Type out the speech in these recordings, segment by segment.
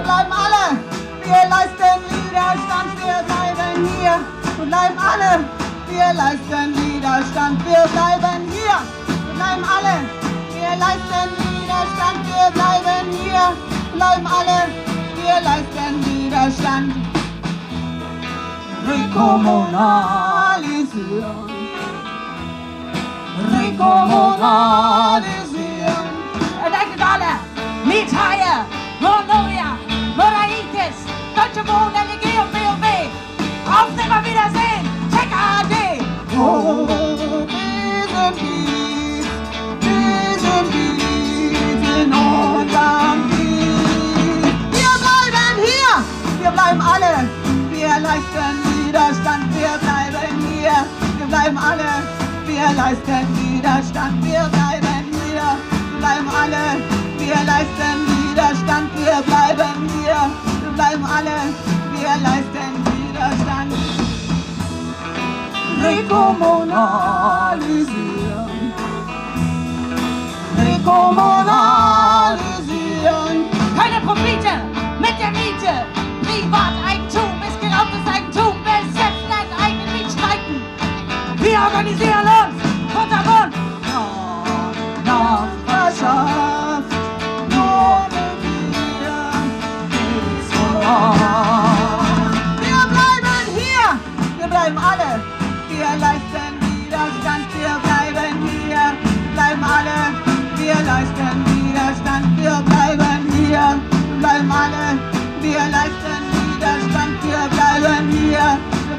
Wir bleiben alle. Wir leisten Widerstand. Wir bleiben hier. Wir bleiben alle. Wir leisten Widerstand. Wir bleiben hier. Wir bleiben alle. Wir leisten Widerstand. Wir bleiben hier. Wir bleiben alle. Wir leisten Widerstand. Rekommunalisierung. Rekommunalisierung. Electoral, Miethaie, Monoria, Moraitis, Deutsche Wohnen, LG und BOW. Auf Nimmerwiedersehen, Check AD. Oh, wir sind dies in unserem Gebiet. Wir bleiben hier, wir bleiben alle. Wir leisten Widerstand, wir bleiben hier. Wir bleiben alle. Wir leisten Widerstand, wir bleiben hier, wir bleiben alle. Wir leisten Widerstand, wir bleiben hier, wir bleiben alle. Wir leisten Widerstand. Rekommunalisierung. Rekommunalisierung. Keine Profite mit der Miete. Privateigentum ist geraubtes Eigentum. Besetzt einen eigenen Mietstreiken. Wir organisieren uns. Wir bleiben alle, wir leisten Widerstand, wir bleiben hier, bleiben alle, wir leisten Widerstand, wir bleiben hier, bleiben alle, wir leisten Widerstand, wir bleiben hier, wir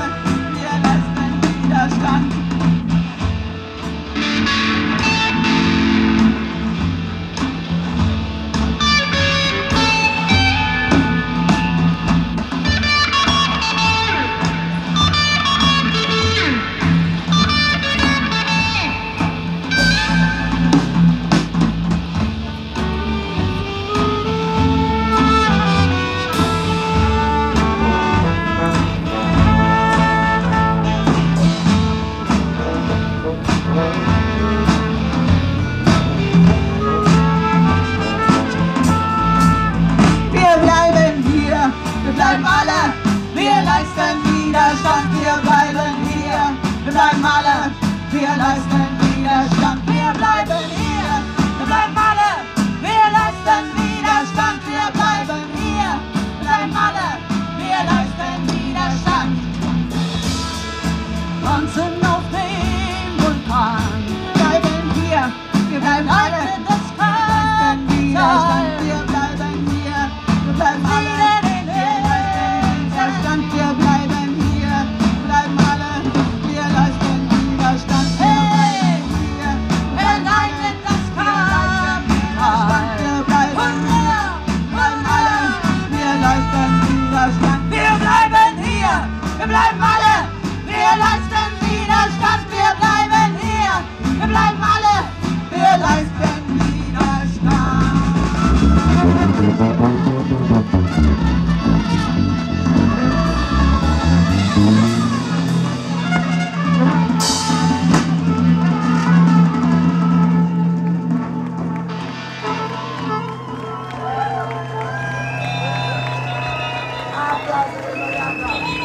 wir leisten Widerstand. Wir bleiben alle, wir leisten Widerstand, wir bleiben hier, wir bleiben alle, wir leisten Widerstand, wir bleiben hier, wir bleiben alle, wir leisten Widerstand, wir bleiben hier, wir bleiben alle, wir leisten Widerstand. Tanzen auf dem Vulkan, wir bleiben hier, wir bleiben alle, wir leisten Widerstand, wir bleiben hier, wir bleiben alle. Wir bleiben alle, wir leisten Widerstand, wir bleiben hier, wir bleiben alle, wir leisten Widerstand. Applaus,